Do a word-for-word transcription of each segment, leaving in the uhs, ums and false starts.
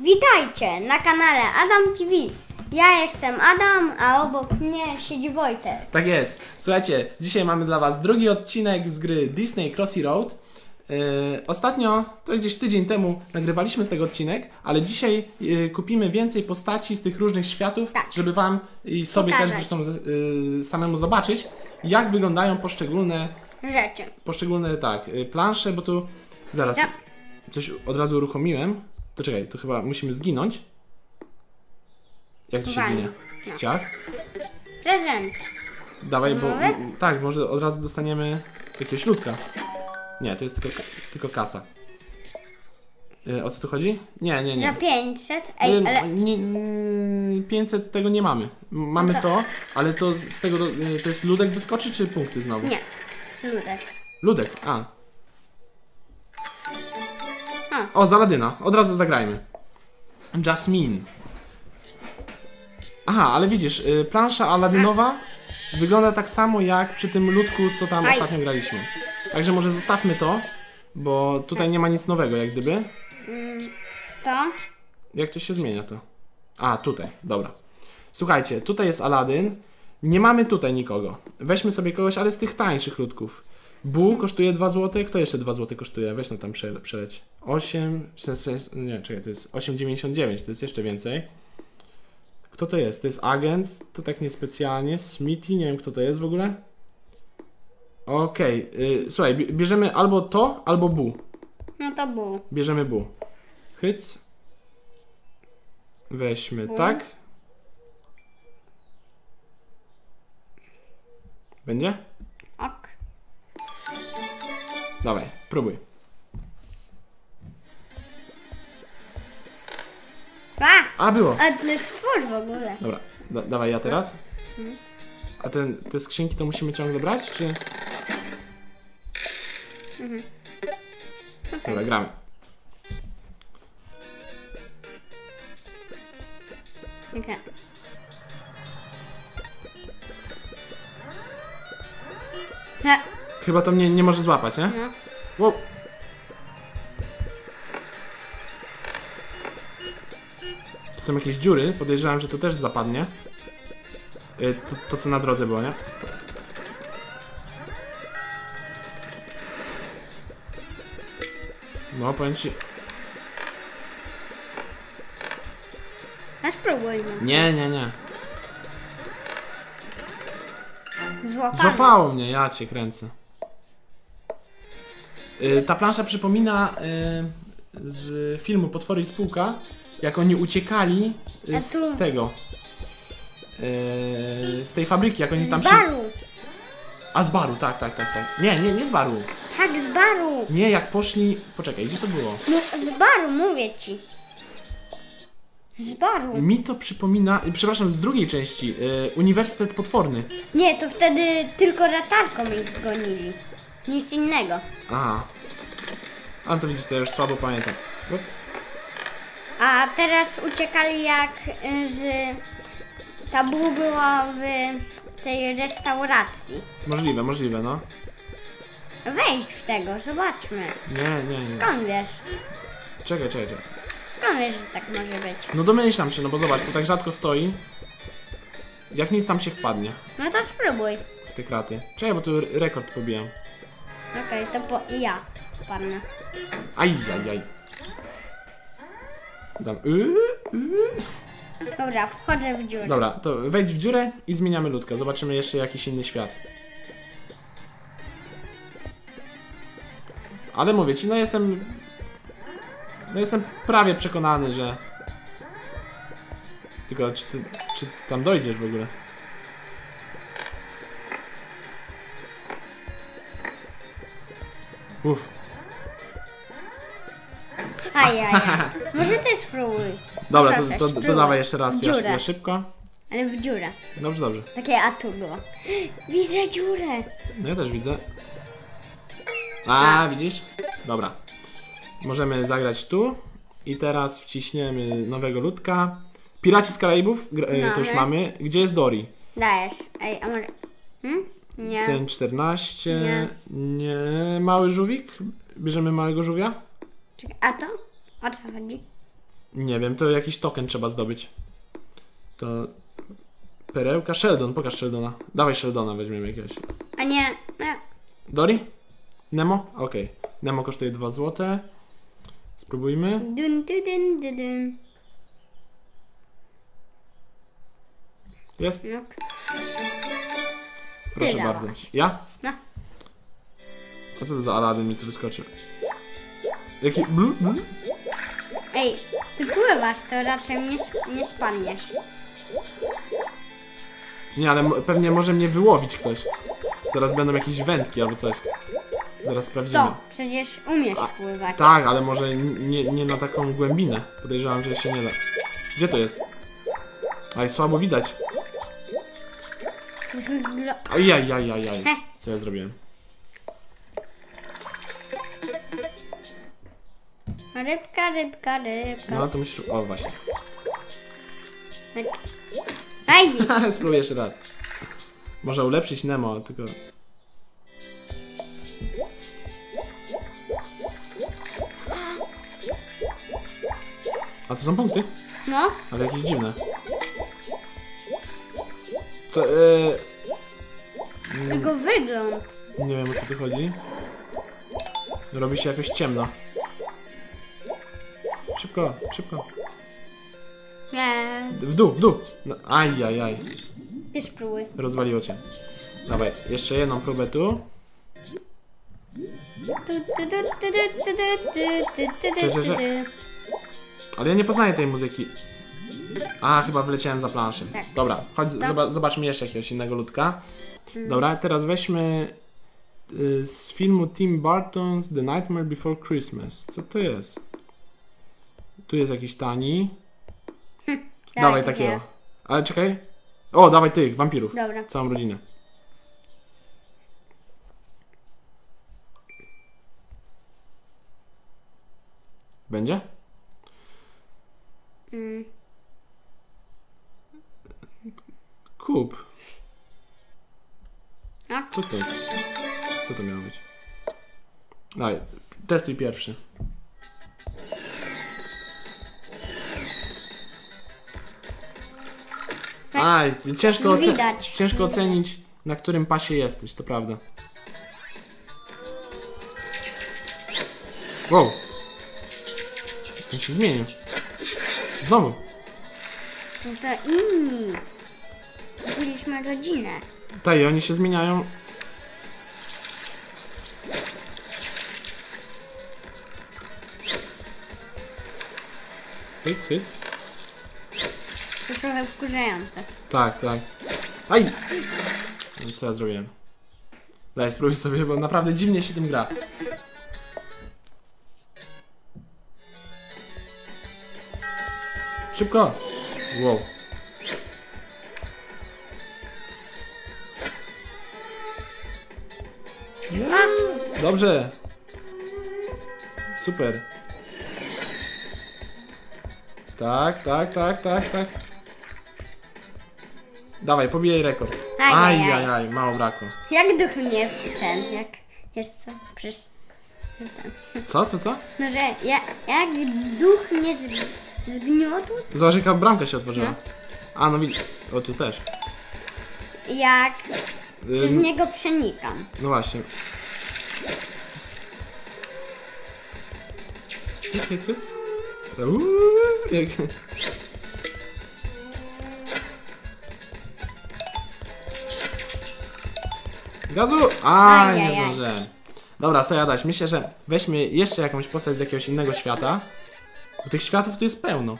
Witajcie na kanale Adam T V. Ja jestem Adam, a obok mnie siedzi Wojtek. Tak jest. Słuchajcie, dzisiaj mamy dla was drugi odcinek z gry Disney Crossy Road. Yy, ostatnio, to gdzieś tydzień temu nagrywaliśmy z tego odcinek, ale dzisiaj yy, kupimy więcej postaci z tych różnych światów, tak, żeby wam i sobie pokazać. Też zresztą yy, samemu zobaczyć, jak wyglądają poszczególne rzeczy. Poszczególne, tak, yy, plansze, bo tu zaraz tak. Coś od razu uruchomiłem. To czekaj, to chyba musimy zginąć. Jak to się Wani. ginie? No. Ciach. Prezent. Dawaj, bo m, tak, może od razu dostaniemy jakiegoś ludka. Nie, to jest tylko, tylko kasa. E, o co tu chodzi? Nie, nie, nie. Za pięćset? Ej, e, ale... Nie, nie, pięćset tego nie mamy. Mamy to, to ale to z tego, do, to jest ludek wyskoczy czy punkty znowu? Nie, ludek. Ludek, a. a. O, z Aladyna. Od razu zagrajmy. Jasmine. Aha, ale widzisz, plansza aladynowa a. wygląda tak samo jak przy tym ludku, co tam Aj. ostatnio graliśmy. Także może zostawmy to, bo tutaj nie ma nic nowego, jak gdyby. To? Jak to się zmienia to? A, tutaj, dobra. Słuchajcie, tutaj jest Aladyn. Nie mamy tutaj nikogo. Weźmy sobie kogoś, ale z tych tańszych ludków. Blu kosztuje dwa złote. Kto jeszcze dwa złote kosztuje? Weź no tam prze, przeleć. osiem... sześć, sześć, nie, czekaj, to jest osiem dziewięćdziesiąt dziewięć, to jest jeszcze więcej. Kto to jest? To jest agent. To tak niespecjalnie. Smithy, nie wiem kto to jest w ogóle. Okej, okay. yy, słuchaj, bierzemy albo to, albo Blu. No to Blu. Bierzemy Blu. Hyc. Weźmy, Blu. tak. Będzie? Ok. Dawaj, próbuj. A! A, było! A to jest stwór w ogóle. Dobra, da dawaj ja teraz. Hmm. A ten, te skrzynki to musimy ciągle brać, czy...? Mhm. Okay. Dobra, gramy. Okay. Chyba to mnie nie może złapać, nie? No. Wow. Tu są jakieś dziury, podejrzewam, że to też zapadnie. To, to co na drodze było, nie? No, powiem ci... Aż próbuj. Nie, nie, nie. Złapane. Złapało mnie, ja cię kręcę. Yy, ta plansza przypomina yy, z filmu Potwory i Spółka, jak oni uciekali yy, z tego. Yy, z tej fabryki, jak oni tam się... Z baru! A z baru, tak, tak, tak, tak. Nie, nie, nie z baru. Tak, z baru! Nie, jak poszli... Poczekaj, gdzie to było? No, z baru, mówię ci. Z baru. Mi to przypomina... Przepraszam, z drugiej części. Yy, Uniwersytet Potworny. Nie, to wtedy tylko ratarką ich gonili. Nic innego. Aha. Ale to widzisz, to ja już słabo pamiętam. Ups. A teraz uciekali jak z... Ta Blu była w tej restauracji. Możliwe, możliwe, no. Wejdź w tego, zobaczmy. Nie, nie, nie. Skąd wiesz? Czekaj, czekaj, czekaj. Skąd wiesz, że tak może być? No domyślam się, no bo zobacz, to tak rzadko stoi. Jak nic tam się wpadnie. No to spróbuj. W te kraty. Czekaj, bo tu rekord pobijam. Okej, okay, to po... ja wpadnę. Aj, aj, aj. Dam... Yy, yy. Dobra, wchodzę w dziurę. Dobra, to wejdź w dziurę i zmieniamy ludkę. Zobaczymy jeszcze jakiś inny świat. Ale mówię ci, no jestem... No jestem prawie przekonany, że... Tylko czy ty, czy ty tam dojdziesz w ogóle? Uff. Ajaj, może też spróbuj. Dobra, Proszę, to, to, to dawaj jeszcze raz, ja, ja szybko. Ale w dziurę. Dobrze, dobrze. Takie a tu było. Widzę dziurę. No ja też widzę. A, a, widzisz? Dobra. Możemy zagrać tu. I teraz wciśniemy nowego ludka. Piraci z Karaibów, e, to już mamy. Gdzie jest Dory? Dajesz. Ej, a może... Hm? Nie. Ten czternaście. Nie. Nie. Mały żółwik? Bierzemy małego żółwia? Czekaj, a to? O co chodzi? Nie wiem, to jakiś token trzeba zdobyć. To... Perełka? Sheldon, pokaż Sheldona. Dawaj Sheldona, weźmiemy jakiegoś. A nie... nie. Dory? Nemo? Okej. Okay. Nemo kosztuje dwa złote. Spróbujmy. Dun, dun, dun, dun, dun. Jest? No. Proszę Ty bardzo. Dałaś. Ja? No. A co to za Aladdin mi tu wyskoczy? Jaki... Blu, blu? Ej, ty pływasz, to raczej nie, nie spadniesz. Nie, ale pewnie może mnie wyłowić ktoś. Zaraz będą jakieś wędki albo coś. Zaraz sprawdzimy. To, przecież umiesz A, pływać. Tak, ale może nie, nie na taką głębinę. Podejrzewam, że się nie da. Gdzie to jest? Aj, słabo widać. Ajajajajaj. Co ja zrobiłem? Rybka, rybka, rybka. No to musisz... O, właśnie. Aj! Spróbuję jeszcze raz. Może ulepszyć Nemo, tylko... A to są punkty? No. Ale jakieś dziwne. Co... Yy... Tylko wygląd. Nie wiem, o co tu chodzi. Robi się jakoś ciemno. Szybko, szybko. Nie. W dół, w dół. No, aj, aj, aj. Ty spróbuj. Rozwaliło cię. Dawaj, jeszcze jedną próbę tu. Ale ja nie poznaję tej muzyki. A, chyba wyleciałem za planszę. Tak. Dobra, chodź, zoba zobaczmy jeszcze jakiegoś innego ludka. Hmm. Dobra, teraz weźmy y, z filmu Tim Barton's The Nightmare Before Christmas. Co to jest? Tu jest jakiś tani. Hm, dawaj takiego. Nie. Ale czekaj. O, dawaj tych, wampirów. Dobra. Całą rodzinę. Będzie? Hmm. Kup. Co to? Co to miało być? Daj, testuj pierwszy. Aj, ciężko, oce ciężko ocenić, na którym pasie jesteś, to prawda. Wow. On się zmienił. Znowu. No to inni. Byliśmy rodzinę. Tak, i oni się zmieniają. Hyc, hyc. To trochę wkurzające. Tak, tak. Aj! No co ja zrobiłem? Daj, spróbuj sobie, bo naprawdę dziwnie się tym gra. Szybko! Wow. Dobrze. Super. Tak, tak, tak, tak, tak. Dawaj, pobijaj rekord. Aj, aj, aj, aj, mało brakło. Jak duch mnie ten, jak... Wiesz co? Przecież... Co, co, co? No, że ja, jak duch mnie zgniótł... Zobacz, jaka bramka się otworzyła. No. A, no widzisz. O, tu też. Jak... Przez Ym... niego przenikam. No właśnie. Cuc, cuc. Jak... Gazu! A, nie zdążyłem. Dobra, co jadać? Myślę, że weźmy jeszcze jakąś postać z jakiegoś innego świata. Bo tych światów tu jest pełno.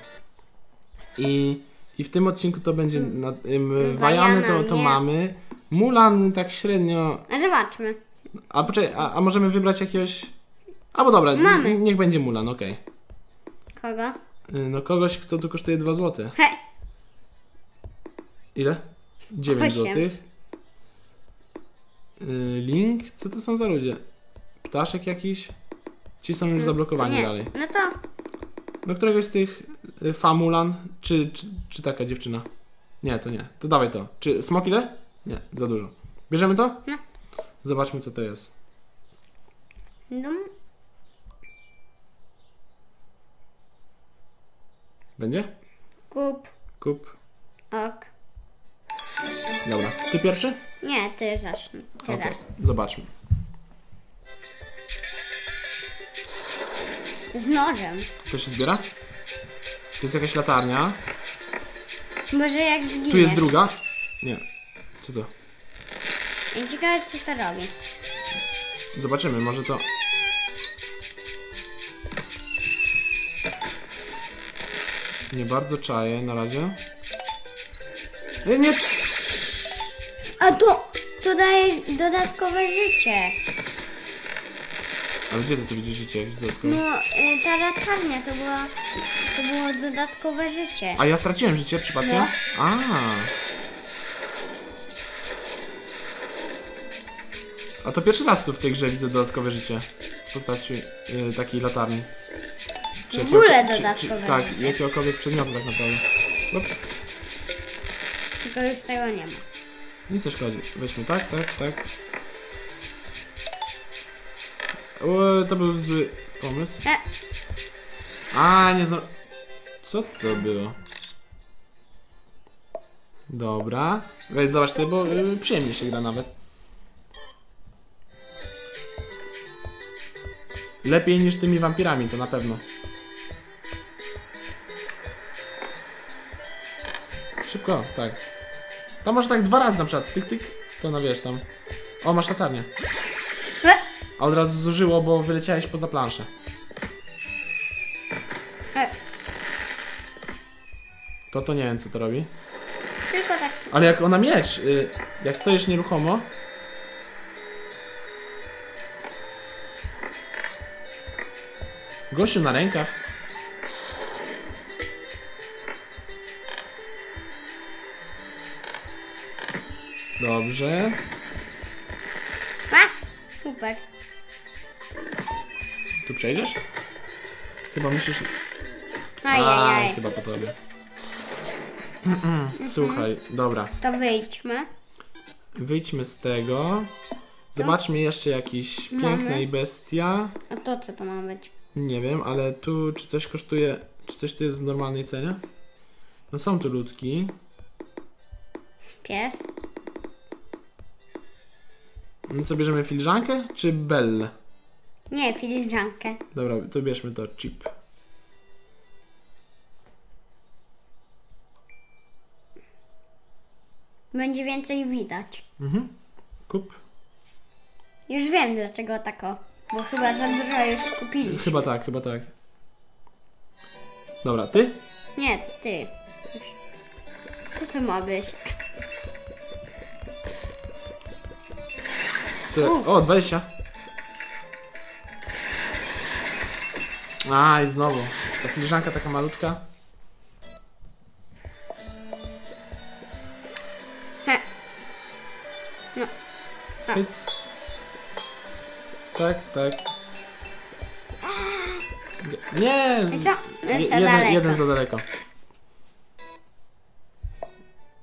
I, i w tym odcinku to będzie... Vaiany to, to mamy. Mulan tak średnio... Zobaczmy. A, poczekaj, a, a możemy wybrać jakiegoś... Albo dobra, mamy. Niech będzie Mulan, okej. Okay. Kogo? No kogoś, kto tu kosztuje dwa złote. He. Ile? dziewięć złotych. Link? Co to są za ludzie? Ptaszek jakiś? Ci są już zablokowani dalej. No to... No któregoś z tych fa Mulan? Czy, czy, czy taka dziewczyna? Nie, to nie. To dawaj to. Czy smok ile? Nie, za dużo. Bierzemy to? No. Zobaczmy, co to jest. No. Będzie? Kup. Kup. Ok. Dobra, ty pierwszy? Nie, ty zacznij. Okej, okay. Zobaczmy. Z nożem. To się zbiera? To jest jakaś latarnia. Może jak zginiesz. Tu jest druga? Nie. Co to? Ciekawe, co to robi. Zobaczymy, może to... Nie bardzo czaję na razie. Nie, nie. A to, to daje dodatkowe życie. Ale gdzie ty tu widzisz życie jakieś dodatkowe? No, y, ta latarnia to była, to było dodatkowe życie. A ja straciłem życie przypadkiem? No. A. A to pierwszy raz tu w tej grze widzę dodatkowe życie w postaci y, takiej latarni. Czy w ogóle dodatkowe czy, czy, tak, życie. Jakiegokolwiek przedmiotu tak naprawdę. Ups. Tylko już tego nie ma. Nic nie szkodzi. Weźmy tak, tak, tak. O, to był zły pomysł. A, nie znam. Co to było? Dobra. Weź zobacz ty, bo y, przyjemnie się gra nawet. Lepiej niż tymi wampirami, to na pewno. Szybko, tak. To może tak dwa razy na przykład, tyk, tyk, to no wiesz tam. O, masz latarnię. A od razu zużyło, bo wyleciałeś poza planszę. To to nie wiem, co to robi. Tylko tak. Ale jak ona miecz, y, jak stoisz nieruchomo. Gościu na rękach. Dobrze. Pa! Super. Tu przejdziesz? Chyba musisz... Ajajaj. Aj, chyba po tobie. Słuchaj, dobra. To wyjdźmy. Wyjdźmy z tego. Zobaczmy jeszcze jakiś Piękna i bestia. A to co to ma być? Nie wiem, ale tu czy coś kosztuje... Czy coś tu jest w normalnej cenie? No są tu ludki. Pies. No co, bierzemy filiżankę czy belle? Nie, filiżankę. Dobra, to bierzmy to chip. Będzie więcej widać. Mhm. Kup. Już wiem dlaczego tako. Bo chyba za dużo już kupiliśmy. Chyba tak, chyba tak. Dobra, ty? Nie, ty. Co to ma być? Te... O, dwadzieścia. A, i znowu. Ta filiżanka taka malutka. He. No. Tak, tak. Nie! Z... Jeden, jeden za daleko.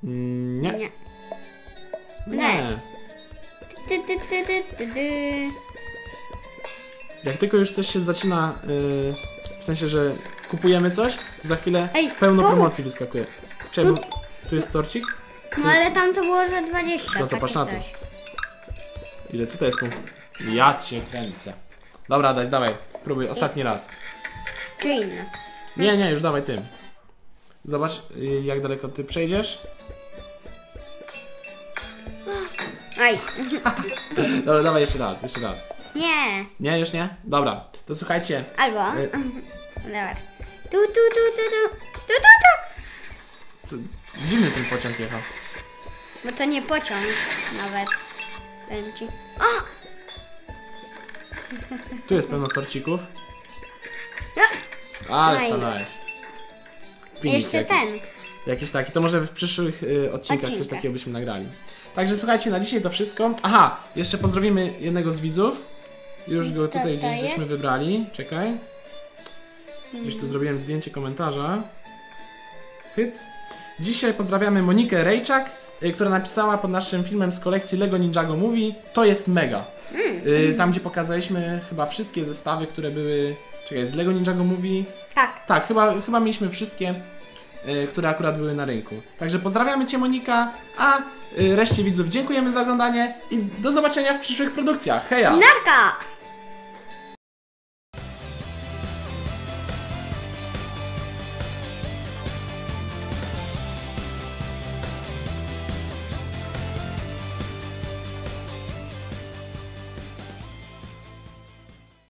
Nie. Nie. Nie. Ty, ty, ty, ty, ty, ty. Jak tylko już coś się zaczyna, yy, w sensie, że kupujemy coś, to za chwilę Ej, pełno poru. promocji wyskakuje. Czemu? Tu jest torcik? Tu... No ale tam to było, że dwadzieścia. No to patrz na to. Ile tutaj jest punktów? Ja cię kręcę. Dobra, daj, dawaj, próbuj, ostatni Ej. raz. Czy inny? Nie, nie, już dawaj tym. Zobacz, yy, jak daleko ty przejdziesz. Aj. Dobra, dawaj jeszcze raz, jeszcze raz. Nie. Nie, już nie? Dobra, to słuchajcie. Albo. Y Dobra. Tu, tu, tu, tu, tu, tu, tu, tu. Co? Dziwny ten pociąg jechał. Bo to nie pociąg nawet. Będzie. O! Tu jest pełno torcików. Ale stanąłeś. Jeszcze jaki. ten. Jakiś taki. To może w przyszłych y, odcinkach Odcinka. coś takiego byśmy nagrali. Także słuchajcie, na dzisiaj to wszystko. Aha, jeszcze pozdrowimy jednego z widzów. Już go tutaj gdzieś jest? żeśmy wybrali. Czekaj. Gdzieś tu zrobiłem zdjęcie komentarza. Hyc. Dzisiaj pozdrawiamy Monikę Rejczak, y, która napisała pod naszym filmem z kolekcji Lego Ninjago Movie To jest mega. Y, tam, gdzie pokazaliśmy chyba wszystkie zestawy, które były... Czekaj, z Lego Ninjago Movie Tak. Tak, chyba, chyba mieliśmy wszystkie, y, które akurat były na rynku. Także pozdrawiamy Cię, Monika, a y, reszcie widzów dziękujemy za oglądanie i do zobaczenia w przyszłych produkcjach. Heja! Narka!